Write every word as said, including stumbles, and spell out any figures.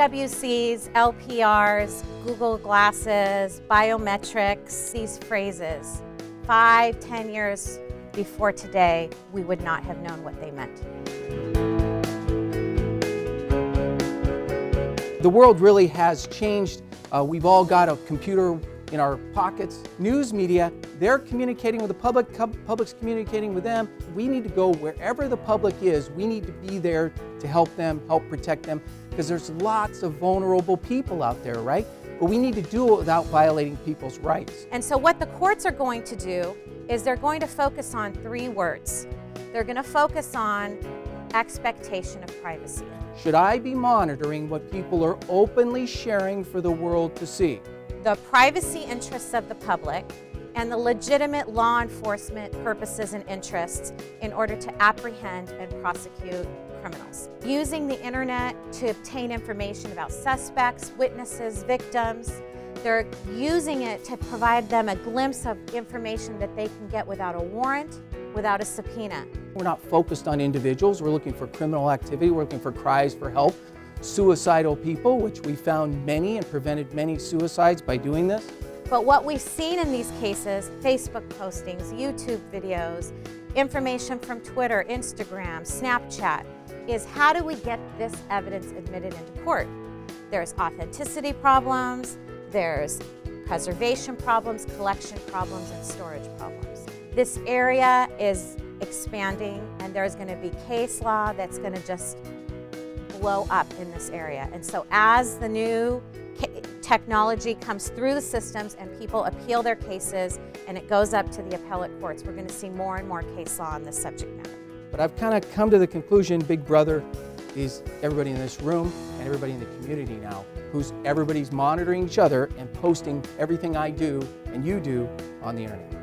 A W Cs, L P Rs, Google Glasses, biometrics, these phrases, five, ten years before today, we would not have known what they meant. The world really has changed. Uh, we've all got a computer in our pockets. News media, they're communicating with the public, public's communicating with them. We need to go wherever the public is. We need to be there to help them, help protect them, because there's lots of vulnerable people out there, right? But we need to do it without violating people's rights. And so what the courts are going to do is they're going to focus on three words. They're going to focus on expectation of privacy. Should I be monitoring what people are openly sharing for the world to see? The privacy interests of the public and the legitimate law enforcement purposes and interests in order to apprehend and prosecute criminals. Using the internet to obtain information about suspects, witnesses, victims. They're using it to provide them a glimpse of information that they can get without a warrant, without a subpoena. We're not focused on individuals. We're looking for criminal activity. We're looking for cries for help. Suicidal people, which we found many and prevented many suicides by doing this. But what we've seen in these cases, Facebook postings, YouTube videos, information from Twitter, Instagram, Snapchat, is how do we get this evidence admitted into court? There's authenticity problems, there's preservation problems, collection problems, and storage problems. This area is expanding, and there's going to be case law that's going to just blow up in this area. And so as the new technology comes through the systems and people appeal their cases and it goes up to the appellate courts, we're going to see more and more case law on this subject matter. But I've kind of come to the conclusion, Big Brother is everybody in this room and everybody in the community now, who's everybody's monitoring each other and posting everything I do and you do on the internet.